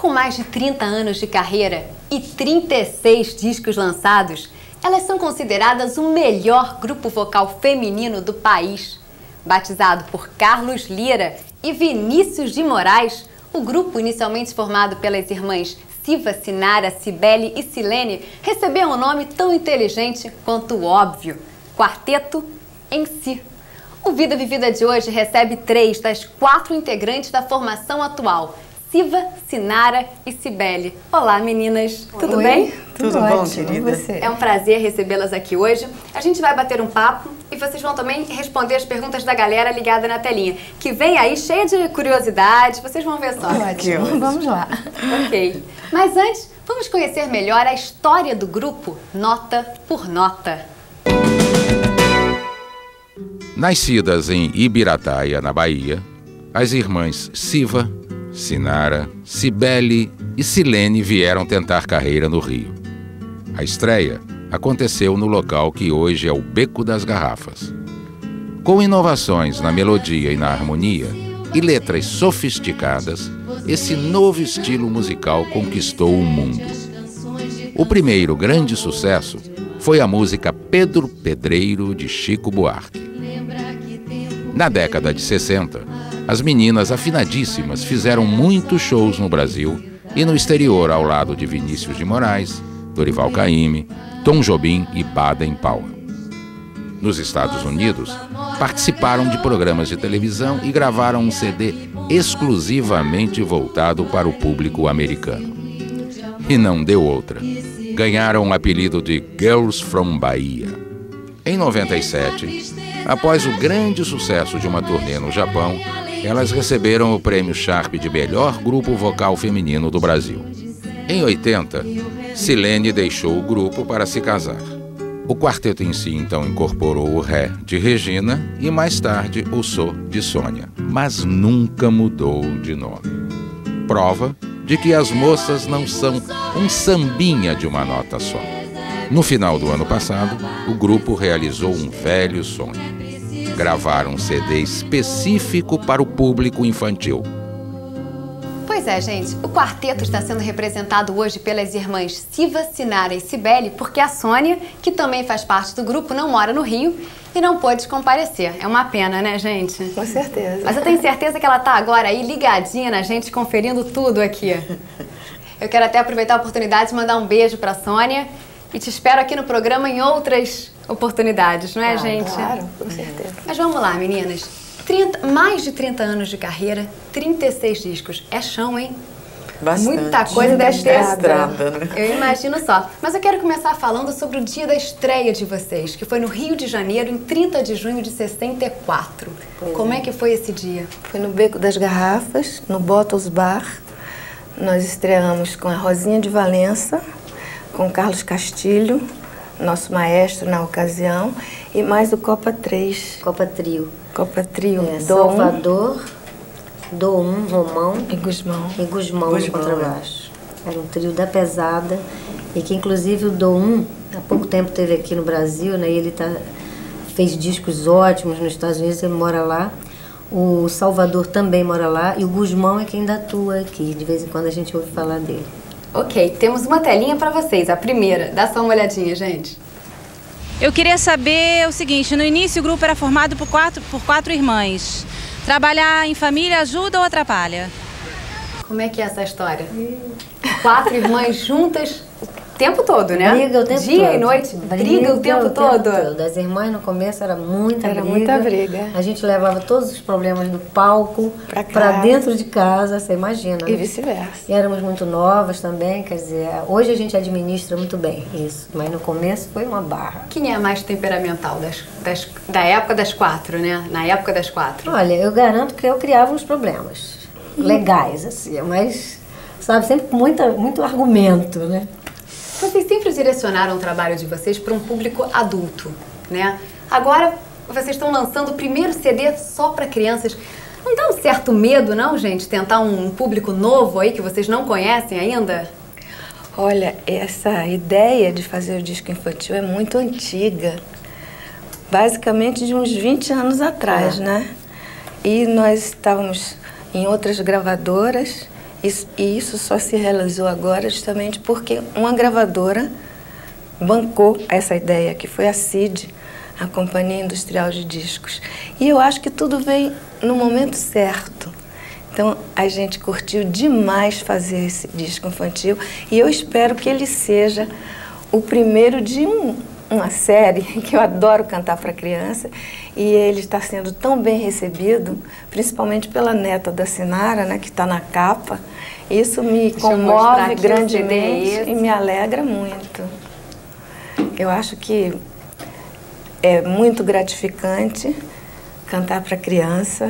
Com mais de 30 anos de carreira e 36 discos lançados, elas são consideradas o melhor grupo vocal feminino do país. Batizado por Carlos Lyra e Vinícius de Moraes, o grupo, inicialmente formado pelas irmãs Cyva, Cynara, Cybele e Cylene, recebeu um nome tão inteligente quanto óbvio: Quarteto em Cy. O Vida Vivida de hoje recebe 3 das 4 integrantes da formação atual: Cyva, Cynara e Cybele. Olá, meninas! Oi. Tudo bem? Tudo bom, querida? É um prazer recebê-las aqui hoje. A gente vai bater um papo e vocês vão também responder as perguntas da galera ligada na telinha, que vem aí cheia de curiosidades. Vocês vão ver só. Ótimo. Vamos lá. Ok. Mas antes, vamos conhecer melhor a história do grupo, nota por nota. Nascidas em Ibirataya, na Bahia, as irmãs Cyva, Cynara, Cybele e Cylene vieram tentar carreira no Rio. A estreia aconteceu no local que hoje é o Beco das Garrafas. Com inovações na melodia e na harmonia e letras sofisticadas, esse novo estilo musical conquistou o mundo. O primeiro grande sucesso foi a música Pedro Pedreiro, de Chico Buarque. Na década de 60, as meninas afinadíssimas fizeram muitos shows no Brasil e no exterior, ao lado de Vinícius de Moraes, Dorival Caymmi, Tom Jobim e Baden Powell. Nos Estados Unidos, participaram de programas de televisão e gravaram um CD exclusivamente voltado para o público americano. E não deu outra. Ganharam o apelido de Girls from Bahia. Em 97, após o grande sucesso de uma turnê no Japão, elas receberam o prêmio Sharp de melhor grupo vocal feminino do Brasil. Em 80, Cylene deixou o grupo para se casar. O Quarteto em Cy então incorporou o Ré, de Regina, e mais tarde o Sô, de Sônia, mas nunca mudou de nome. Prova de que as moças não são um sambinha de uma nota só. No final do ano passado, o grupo realizou um velho sonho. Gravaram um CD específico para o público infantil. Pois é, gente, o quarteto está sendo representado hoje pelas irmãs Cyva, Cynara e Cybele, porque a Sônia, que também faz parte do grupo, não mora no Rio e não pôde comparecer. É uma pena, né, gente? Com certeza. Mas eu tenho certeza que ela está agora aí ligadinha na gente, conferindo tudo aqui. Eu quero até aproveitar a oportunidade e mandar um beijo para a Sônia. E te espero aqui no programa em outras oportunidades, não é, gente? Claro, com certeza. Mas vamos lá, meninas. Mais de 30 anos de carreira, 36 discos. É chão, hein? Bastante. Muita coisa deve ter. Né? Eu imagino só. Mas eu quero começar falando sobre o dia da estreia de vocês, que foi no Rio de Janeiro, em 30 de junho de 64. Pois. Como é que foi esse dia? Foi no Beco das Garrafas, no Bottles Bar. Nós estreamos com a Rosinha de Valença, com Carlos Castilho, nosso maestro na ocasião, e mais o Copa Trio. Copa Trio, é, Dom Salvador, Dom Um, Romão e Guzmão. E Guzmão no contrabaixo. Era um trio da pesada, e que inclusive o Dom Um, há pouco tempo esteve aqui no Brasil, né, e ele fez discos ótimos nos Estados Unidos, ele mora lá. O Salvador também mora lá, e o Guzmão é quem ainda atua aqui, de vez em quando a gente ouve falar dele. Ok, temos uma telinha para vocês, a primeira. Dá só uma olhadinha, gente. Eu queria saber o seguinte: no início o grupo era formado por quatro irmãs. Trabalhar em família ajuda ou atrapalha? Como é que é essa história? 4 irmãs juntas o tempo todo, né? Briga o tempo todo. Dia e noite, briga o tempo todo. As irmãs no começo era muita briga. Era muita briga. A gente levava todos os problemas do palco para dentro de casa, você imagina. E vice-versa. E éramos muito novas também, quer dizer, hoje a gente administra muito bem isso, mas no começo foi uma barra. Quem é mais temperamental da época das 4, né? Na época das 4? Olha, eu garanto que eu criava uns problemas legais, assim, mas, sabe, sempre com muito argumento, né? Vocês sempre direcionaram o trabalho de vocês para um público adulto, né? Agora, vocês estão lançando o primeiro CD só para crianças. Não dá um certo medo, não, gente, tentar um público novo aí que vocês não conhecem ainda? Olha, essa ideia de fazer o disco infantil é muito antiga. Basicamente de uns 20 anos atrás, né? E nós estávamos em outras gravadoras E isso só se realizou agora justamente porque uma gravadora bancou essa ideia, que foi a CID, a Companhia Industrial de Discos. E eu acho que tudo veio no momento certo. Então, a gente curtiu demais fazer esse disco infantil e eu espero que ele seja o primeiro de uma série, que eu adoro cantar para criança, e ele está sendo tão bem recebido, principalmente pela neta da Cynara, né, que está na capa. Isso me comove grandemente e me alegra muito. Eu acho que é muito gratificante cantar para criança.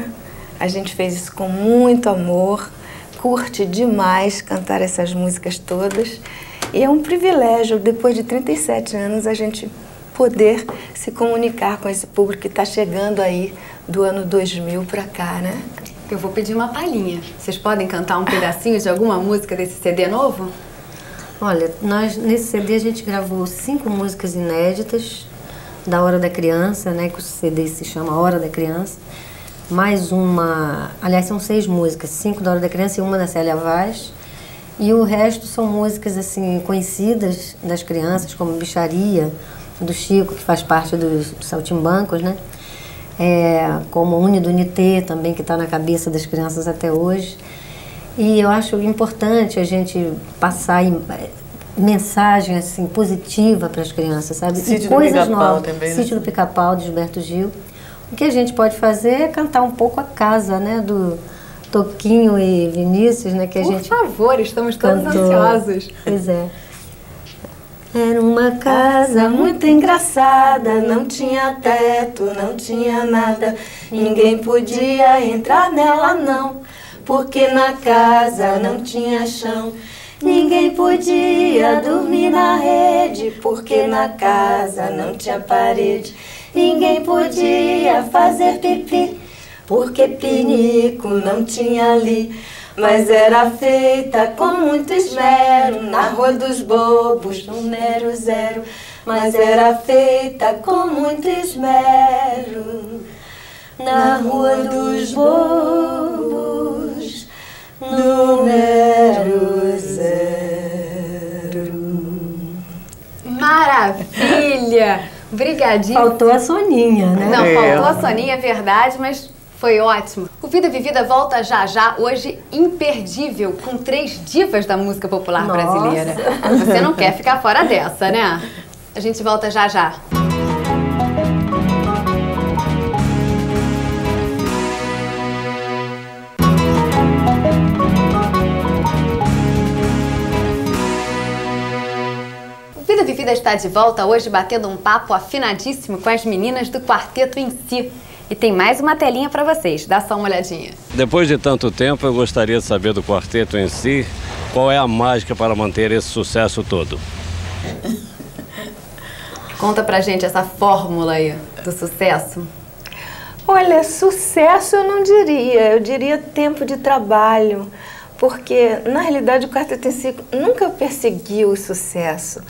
A gente fez isso com muito amor, curte demais cantar essas músicas todas. E é um privilégio, depois de 37 anos, a gente poder se comunicar com esse público que está chegando aí do ano 2000 para cá, né? Eu vou pedir uma palhinha. Vocês podem cantar um pedacinho de alguma música desse CD novo? Olha, nós nesse CD a gente gravou 5 músicas inéditas da Hora da Criança, né? Que o CD se chama Hora da Criança. Mais uma... Aliás, são 6 músicas, 5 da Hora da Criança e uma da Célia Vaz. E o resto são músicas, assim, conhecidas das crianças, como Bicharia, do Chico, que faz parte dos Saltimbancos, né? Como Une do Unité, também, que está na cabeça das crianças até hoje. E eu acho importante a gente passar mensagem, assim, positiva para as crianças, sabe? Sítio do Pica-Pau também, né? Sítio do Pica-Pau, de Gilberto Gil. O que a gente pode fazer é cantar um pouco a casa, né, do Toquinho e Vinícius, né, que a gente... Por favor, estamos todos ansiosos. Pois é. Era uma casa muito engraçada, não tinha teto, não tinha nada, ninguém podia entrar nela não, porque na casa não tinha chão. Ninguém podia dormir na rede, porque na casa não tinha parede. Ninguém podia fazer pipi, porque pinico não tinha ali. Mas era feita com muito esmero, na Rua dos Bobos, número 0. Mas era feita com muito esmero, na Rua dos Bobos, número 0. Maravilha! Brigadinho. Faltou a Soninha, né? Não, faltou a Soninha, é verdade, mas foi ótimo. O Vida Vivida volta já já, hoje imperdível, com 3 divas da música popular brasileira. Você não quer ficar fora dessa, né? A gente volta já já. Vida Vivida está de volta hoje batendo um papo afinadíssimo com as meninas do Quarteto em Cy. E tem mais uma telinha para vocês, dá só uma olhadinha. Depois de tanto tempo, eu gostaria de saber do Quarteto em Cy qual é a mágica para manter esse sucesso todo. Conta pra gente essa fórmula aí do sucesso. Olha, sucesso eu não diria, eu diria tempo de trabalho. Porque, na realidade, o Quarteto em Cy nunca perseguiu o sucesso.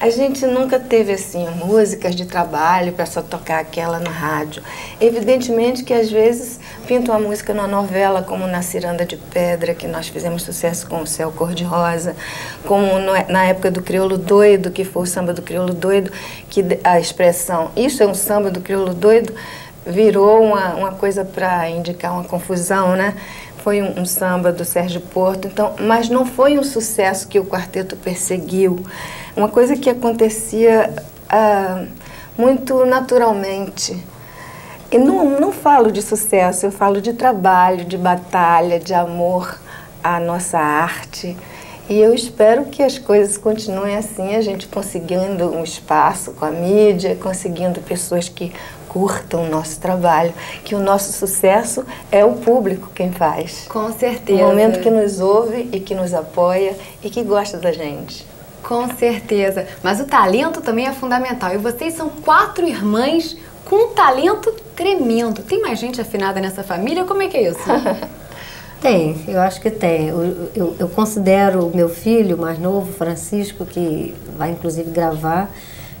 A gente nunca teve, assim, músicas de trabalho para só tocar aquela na rádio. Evidentemente que, às vezes, pinta uma música numa novela, como na Ciranda de Pedra, que nós fizemos sucesso com o Céu Cor-de-Rosa, como na época do Crioulo Doido, que foi o samba do Crioulo Doido, que a expressão "isso é um samba do Crioulo Doido" virou uma coisa para indicar uma confusão, né? Foi um samba do Sérgio Porto, então, mas não foi um sucesso que o quarteto perseguiu. Uma coisa que acontecia muito naturalmente. E não falo de sucesso, eu falo de trabalho, de batalha, de amor à nossa arte. E eu espero que as coisas continuem assim, a gente conseguindo um espaço com a mídia, conseguindo pessoas que curtam o nosso trabalho, que o nosso sucesso é o público quem faz. Com certeza. O momento que nos ouve e que nos apoia e que gosta da gente. Com certeza. Mas o talento também é fundamental. E vocês são 4 irmãs com um talento tremendo. Tem mais gente afinada nessa família? Como é que é isso? Tem, eu acho que tem. Eu considero o meu filho mais novo, Francisco, que vai inclusive gravar,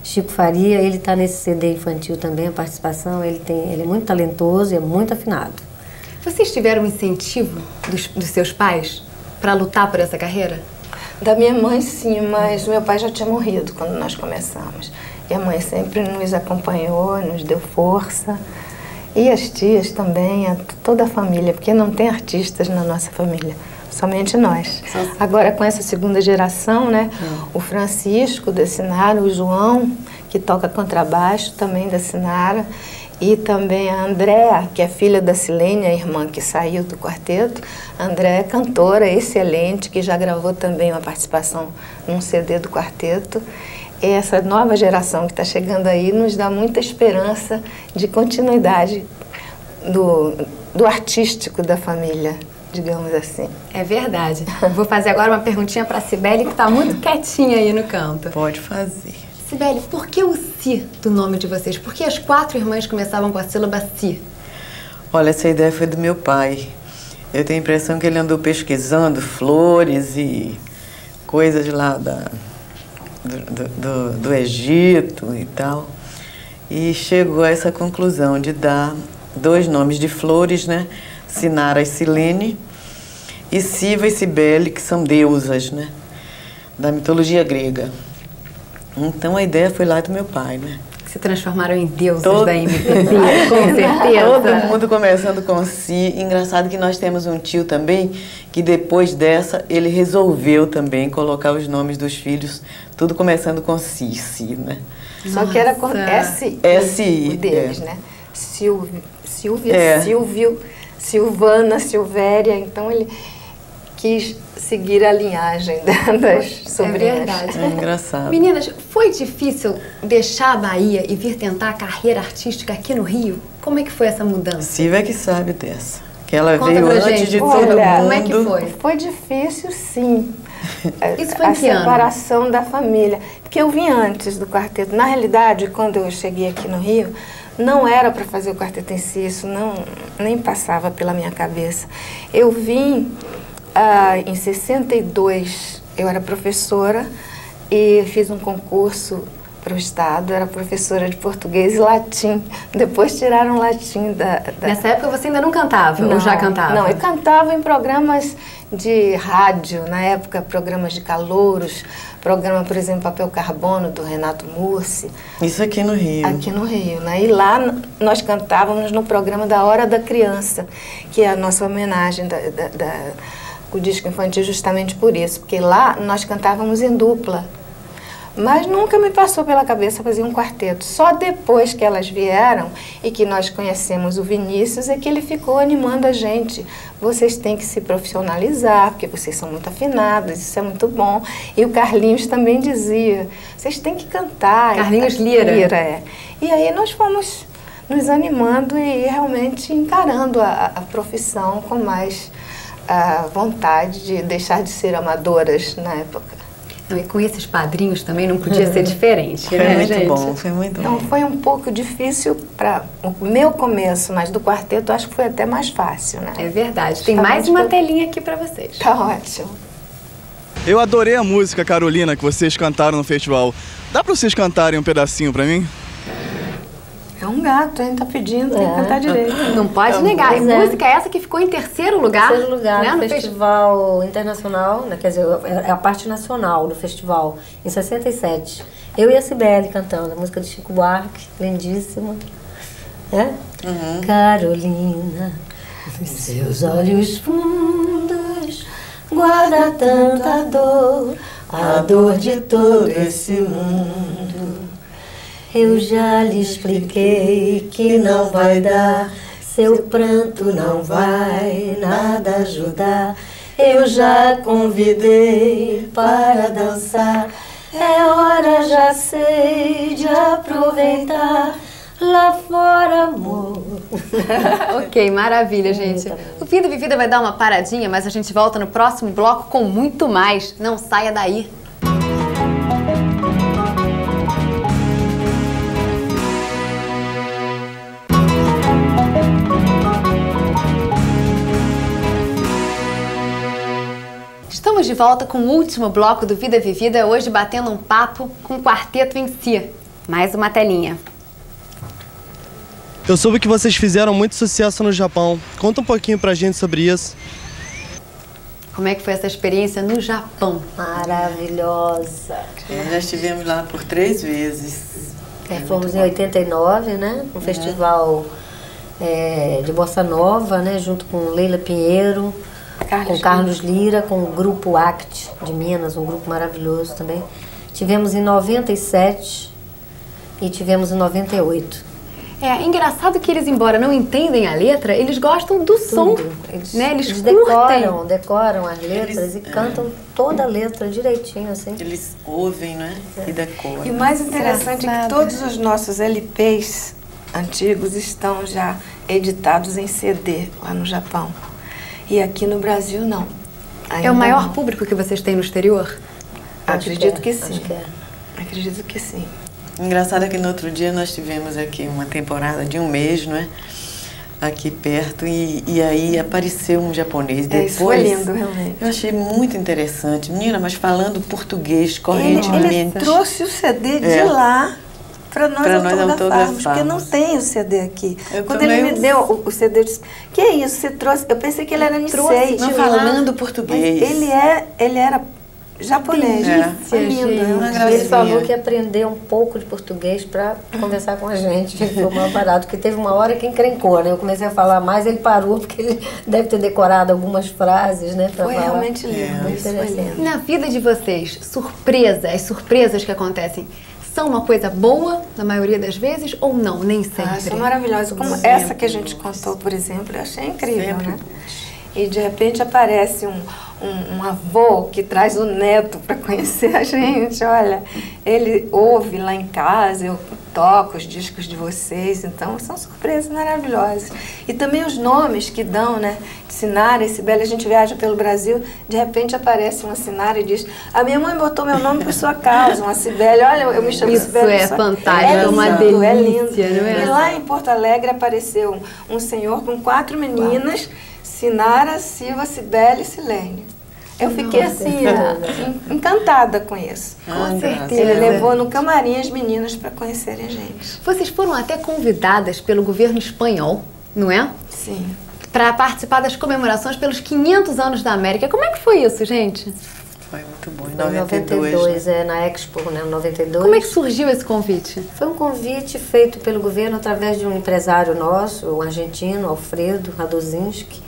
Chico Faria, ele está nesse CD infantil também, a participação, ele é muito talentoso e é muito afinado. Vocês tiveram incentivo dos seus pais para lutar por essa carreira? Da minha mãe, sim, mas meu pai já tinha morrido quando nós começamos. E a mãe sempre nos acompanhou, nos deu força. E as tias também, toda a família, porque não tem artistas na nossa família, somente nós. Agora, com essa segunda geração, né, o Francisco da Cynara, o João, que toca contrabaixo, também da Cynara, e também a Andréa, que é filha da Cylene, a irmã que saiu do quarteto. A Andréa é cantora excelente, que já gravou também uma participação num CD do quarteto. Essa nova geração que está chegando aí nos dá muita esperança de continuidade do artístico da família, digamos assim. É verdade. Vou fazer agora uma perguntinha para a Cybele, que está muito quietinha aí no canto. Pode fazer. Cybele, por que o Cy do nome de vocês? Por que as quatro irmãs começavam com a sílaba Cy? Olha, essa ideia foi do meu pai. Eu tenho a impressão que ele andou pesquisando flores e coisas lá do Egito e tal, e chegou a essa conclusão de dar dois nomes de flores, né? Cynara e Cylene, e Cyva e Cybele, que são deusas, né? Da mitologia grega. Então a ideia foi lá do meu pai, né? Se transformaram em deusas da MPB, com certeza. Todo mundo começando com Cy. Engraçado que nós temos um tio também, que depois dessa, ele resolveu também colocar os nomes dos filhos, tudo começando com Cy, né? Nossa. Só que era com S, o deles, né? Silvia, Silvio, Silvana, Silvéria, então ele quis seguir a linhagem das sobrinhas. É verdade. É engraçado. Meninas, foi difícil deixar a Bahia e vir tentar a carreira artística aqui no Rio? Como é que foi essa mudança? Cyva é que sabe dessa. Que ela veio antes de todo mundo. Como é que foi? Foi difícil, sim. Isso foi em que ano? A separação da família. Porque eu vim antes do quarteto. Na realidade, quando eu cheguei aqui no Rio, não era para fazer o quarteto em Cy, isso nem passava pela minha cabeça. Eu vim... em 62, eu era professora e fiz um concurso para o Estado, era professora de português e latim. Depois tiraram latim da... Nessa época você ainda não cantava, não, ou já cantava? Não, eu cantava em programas de rádio, na época, programas de calouros, programa, por exemplo, Papel Carbono, do Renato Mursi. Isso aqui no Rio. Aqui no Rio, né? E lá nós cantávamos no programa da Hora da Criança, que é a nossa homenagem o disco infantil justamente por isso, porque lá nós cantávamos em dupla. Mas nunca me passou pela cabeça fazer um quarteto. Só depois que elas vieram e que nós conhecemos o Vinícius é que ele ficou animando a gente. Vocês têm que se profissionalizar, porque vocês são muito afinadas, isso é muito bom. E o Carlinhos também dizia, vocês têm que cantar. Carlinhos Lyra. É. E aí nós fomos nos animando e realmente encarando a profissão com mais... a vontade de deixar de ser amadoras na época. Não, e com esses padrinhos também não podia ser diferente, foi, né, gente? Foi muito bom. Então foi um pouco difícil para o meu começo, mas do quarteto acho que foi até mais fácil, né? É verdade. Tem mais uma telinha aqui para vocês. Tá ótimo. Eu adorei a música, Carolina, que vocês cantaram no festival. Dá para vocês cantarem um pedacinho para mim? É um gato, hein? Tá pedindo, tem que cantar direito. Não pode negar. A música é essa que ficou em terceiro lugar. Terceiro lugar, né? No Festival Internacional, né? Quer dizer, é a parte nacional do festival, em 67. Eu e a Cybele cantando, a música de Chico Buarque, lindíssima. É? Uhum. Carolina, nos seus olhos fundos, guarda tanta dor, a dor de todo esse mundo. Eu já lhe expliquei que não vai dar, seu pranto não vai nada ajudar. Eu já convidei para dançar, é hora, já sei, de aproveitar. Lá fora, amor. Ok, maravilha, gente. O Vida Vivida vai dar uma paradinha, mas a gente volta no próximo bloco com muito mais. Não saia daí. Estamos de volta com o último bloco do Vida Vivida, hoje batendo um papo com o Quarteto em Cy. Mais uma telinha. Eu soube que vocês fizeram muito sucesso no Japão. Conta um pouquinho pra gente sobre isso. Como é que foi essa experiência no Japão? Maravilhosa! Nós já estivemos lá por 3 vezes. É, fomos em 89, né? Um festival de Bossa Nova, né? Junto com Leila Pinheiro, com Carlos Lyra, com o grupo ACT de Minas, um grupo maravilhoso também. Tivemos em 97 e tivemos em 98. É engraçado que eles, embora não entendem a letra, eles gostam do som. Eles decoram as letras e cantam toda a letra direitinho, assim. Eles ouvem, né? E decoram. E o mais interessante é que todos os nossos LPs antigos estão já editados em CD lá no Japão. E aqui no Brasil, não. É o maior público que vocês têm no exterior? Acredito que sim. Acredito que sim. Engraçado é que no outro dia nós tivemos aqui uma temporada de 1 mês, não é? Aqui perto, e aí apareceu um japonês depois. Isso foi lindo, realmente. Eu achei muito interessante. Menina, mas falando português correntemente. Ele trouxe o CD de lá para nós autografarmos, porque não tem o CD aqui. Quando ele me deu o CD, eu disse, que é isso, você trouxe? Eu pensei que ele era nissei. Não falando português. Ele era japonês. Foi lindo. Ele falou que aprendeu um pouco de português para conversar com a gente. Foi mal parado, porque teve uma hora que encrencou, né? Eu comecei a falar mais, ele parou, porque ele deve ter decorado algumas frases, né? Foi realmente lindo. Foi lindo. Na vida de vocês, as surpresas que acontecem, são uma coisa boa, na maioria das vezes, ou não? Nem sempre. São maravilhosas. Como essa que a gente contou, por exemplo, eu achei incrível, né? E de repente aparece um avô que traz o neto para conhecer a gente. Olha, ele ouve lá em casa, eu toco os discos de vocês, então são surpresas maravilhosas. E também os nomes que dão, né? Cynara e Cybele, a gente viaja pelo Brasil, de repente aparece uma Cynara e diz: a minha mãe botou meu nome por sua causa, uma Cybele, olha, eu me chamo Cybele. Isso é fantástico, é uma delícia, é lindo. Não é? E lá em Porto Alegre apareceu um senhor com 4 meninas, Cynara, Cyva, Cybele e Cylene. Eu fiquei assim, encantada com isso. Com certeza. Ele levou no camarim as meninas para conhecerem a gente. Vocês foram até convidadas pelo governo espanhol, não é? Sim. Para participar das comemorações pelos 500 anos da América. Como é que foi isso, gente? Foi muito bom. Em 92, né? Na Expo, né? 92. Como é que surgiu esse convite? Foi um convite feito pelo governo através de um empresário nosso, um argentino, Alfredo Radosinski.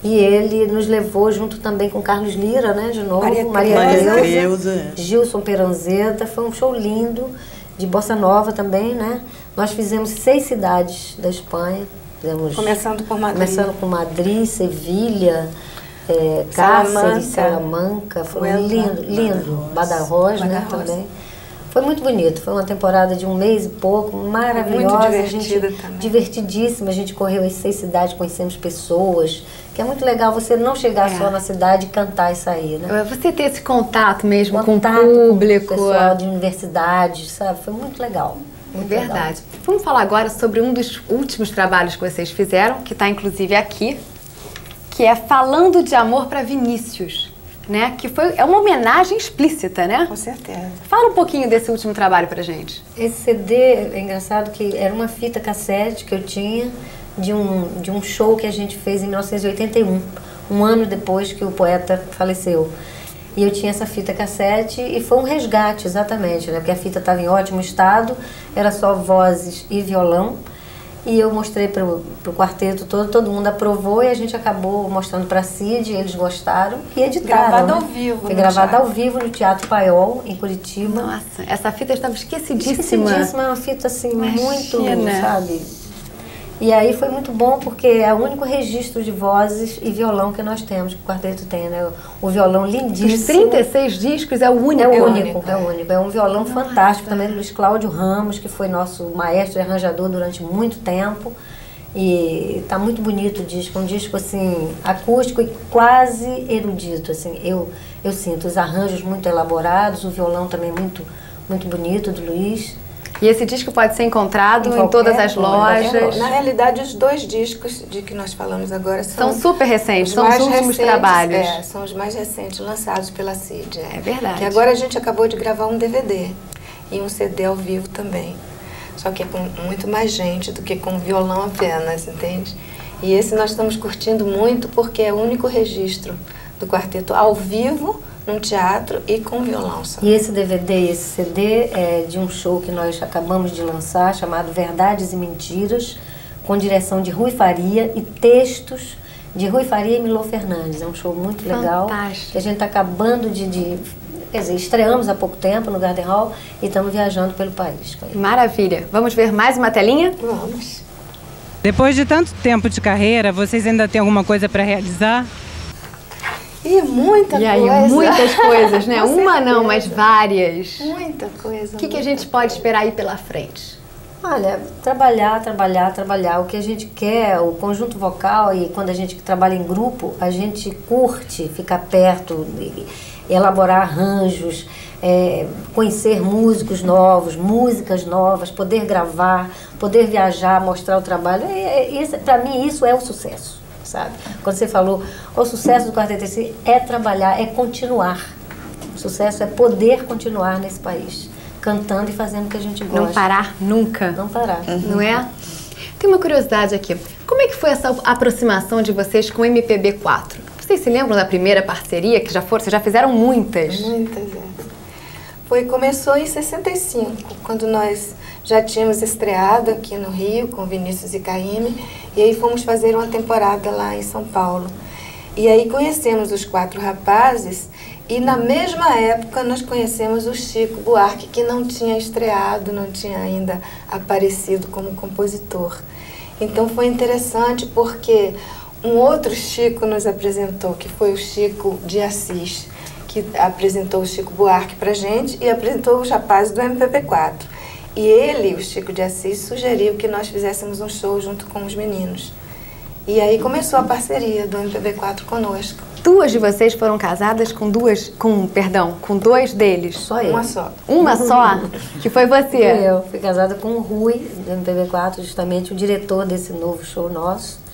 E ele nos levou junto também com Carlos Lyra, né, de novo, Maria Creuza, Gilson Peranzeta. Foi um show lindo, de Bossa Nova também, né? Nós fizemos 6 cidades da Espanha. Fizemos, começando por Madrid, Sevilha, Cáceres, Salamanca. Foi lindo, lindo. Badajoz, né, também. Foi muito bonito, foi uma temporada de 1 mês e pouco, maravilhosa. Muito divertida também. Divertidíssima, a gente correu as 6 cidades, conhecemos pessoas, que é muito legal você não chegar só na cidade, cantar e sair, né? Você ter esse contato mesmo com o público. Com o pessoal de universidade, sabe? Foi muito legal. Muito verdade. Legal. Vamos falar agora sobre um dos últimos trabalhos que vocês fizeram, que está inclusive aqui, que é Falando de Amor para Vinícius. Né? Que é uma homenagem explícita, né? Com certeza. Fala um pouquinho desse último trabalho pra gente. Esse CD, é engraçado que era uma fita cassete que eu tinha de um show que a gente fez em 1981, um ano depois que o poeta faleceu. E eu tinha essa fita cassete e foi um resgate, exatamente, né? Porque a fita estava em ótimo estado, era só vozes e violão. E eu mostrei pro quarteto todo, todo mundo aprovou e a gente acabou mostrando pra Cid, eles gostaram e editaram. Gravada ao vivo. Foi gravada ao vivo no Teatro Paiol, em Curitiba. Nossa, essa fita estava esquecidíssima. Esquecidíssima, é uma fita assim, muito, sabe? E aí foi muito bom porque é o único registro de vozes e violão que nós temos, que o quarteto tem, né? O violão lindíssimo. Os 36 discos é o único. É o único, é o único. É um violão fantástico também, Luiz Cláudio Ramos, que foi nosso maestro e arranjador durante muito tempo. E tá muito bonito o disco, um disco assim, acústico e quase erudito, assim. Eu sinto os arranjos muito elaborados, o violão também muito bonito, do Luiz. E esse disco pode ser encontrado em todas as lojas. Na realidade, os 2 discos de que nós falamos agora são super recentes, são os últimos trabalhos. São os mais recentes, lançados pela Cid. É verdade. Que agora a gente acabou de gravar um DVD e um CD ao vivo também. Só que é com muito mais gente do que com violão apenas, entende? E esse nós estamos curtindo muito porque é o único registro do quarteto ao vivo, num teatro e com violão só. E esse DVD, esse CD é de um show que nós acabamos de lançar, chamado Verdades e Mentiras, com direção de Rui Faria e textos de Rui Faria e Milô Fernandes. É um show muito legal. Fantástico. Que a gente está acabando Quer dizer, estreamos há pouco tempo no Garden Hall e estamos viajando pelo país. Maravilha. Vamos ver mais uma telinha? Vamos. Depois de tanto tempo de carreira, vocês ainda têm alguma coisa para realizar? E muitas coisas, né? Uma não, mas várias. Muita coisa. O que a gente pode esperar aí pela frente? Olha, trabalhar, trabalhar, trabalhar. O que a gente quer, o conjunto vocal, e quando a gente trabalha em grupo, a gente curte ficar perto dele. Elaborar arranjos, conhecer músicos novos, músicas novas, poder gravar, poder viajar, mostrar o trabalho. Para mim, isso é o sucesso, sabe? Quando você falou, o sucesso do Quarteto em Cy é trabalhar, é continuar. O sucesso é poder continuar nesse país, cantando e fazendo o que a gente gosta. Não parar nunca. Não parar. Uhum. Não é? Tem uma curiosidade aqui. Como é que foi essa aproximação de vocês com o MPB4? Vocês se lembram da primeira parceria que já foram? Vocês já fizeram muitas? Muitas, é. Começou em 65, quando nós já tínhamos estreado aqui no Rio com Vinícius de Caymmi, e aí fomos fazer uma temporada lá em São Paulo. E aí conhecemos os quatro rapazes e na mesma época nós conhecemos o Chico Buarque, que não tinha estreado, não tinha ainda aparecido como compositor. Então foi interessante porque um outro Chico nos apresentou, que foi o Chico de Assis, que apresentou o Chico Buarque pra gente e apresentou os rapazes do MPB4. E ele, o Chico de Assis, sugeriu que nós fizéssemos um show junto com os meninos. E aí começou a parceria do MPB4 conosco. Duas de vocês foram casadas com dois deles. Só eu. Uma só. Uma só? Que foi você? Eu fui casada com o Rui, do MPB4, justamente o diretor desse novo show nosso.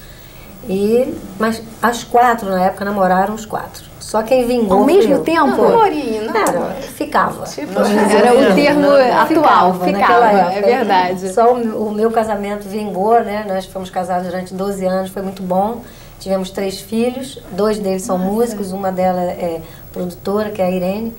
Mas as quatro, na época, namoraram os quatro. Só quem vingou. Ao mesmo tempo? Não, namorinho, não. Era, ficava. Tipo, era o termo atual. Ficava, é verdade. Só o meu casamento vingou, né? Nós fomos casados durante 12 anos, foi muito bom. Tivemos 3 filhos, 2 deles são músicos, uma dela é produtora, que é a Irene.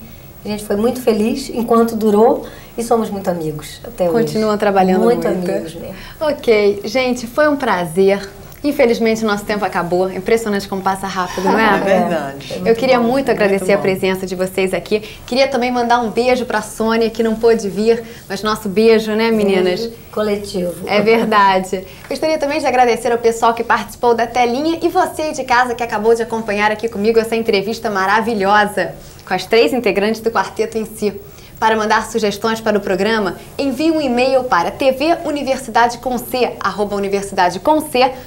A gente foi muito feliz enquanto durou e somos muito amigos até hoje. Continuam trabalhando muito. Muito amigos mesmo. Ok, gente, foi um prazer. Infelizmente, o nosso tempo acabou. Impressionante como passa rápido, não é? É verdade. Eu queria muito agradecer a presença de vocês aqui. Queria também mandar um beijo para a Sônia, que não pôde vir, mas nosso beijo, né, meninas? Beijo coletivo. É verdade. Gostaria também de agradecer ao pessoal que participou da telinha e você de casa que acabou de acompanhar aqui comigo essa entrevista maravilhosa com as 3 integrantes do Quarteto em Cy. Para mandar sugestões para o programa, envie um e-mail para tvuniversidadecomc@universidadecomc.edu.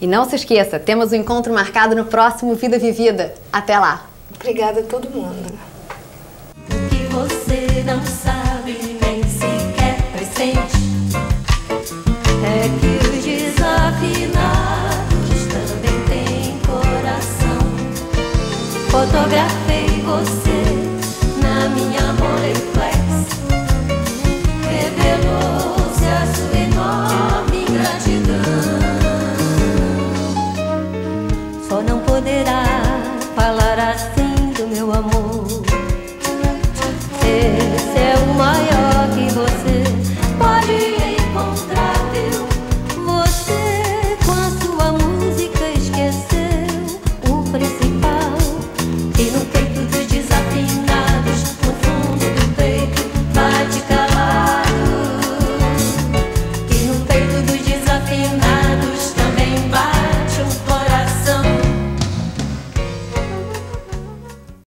E não se esqueça, temos um encontro marcado no próximo Vida Vivida. Até lá. Obrigada a todo mundo. Que você não sabe nem sequer presente é que os desafinados também têm coração. Fotografei você na minha Moleiflex, revelou-se a sua enorme gratidão. Poderá falar assim do meu amor.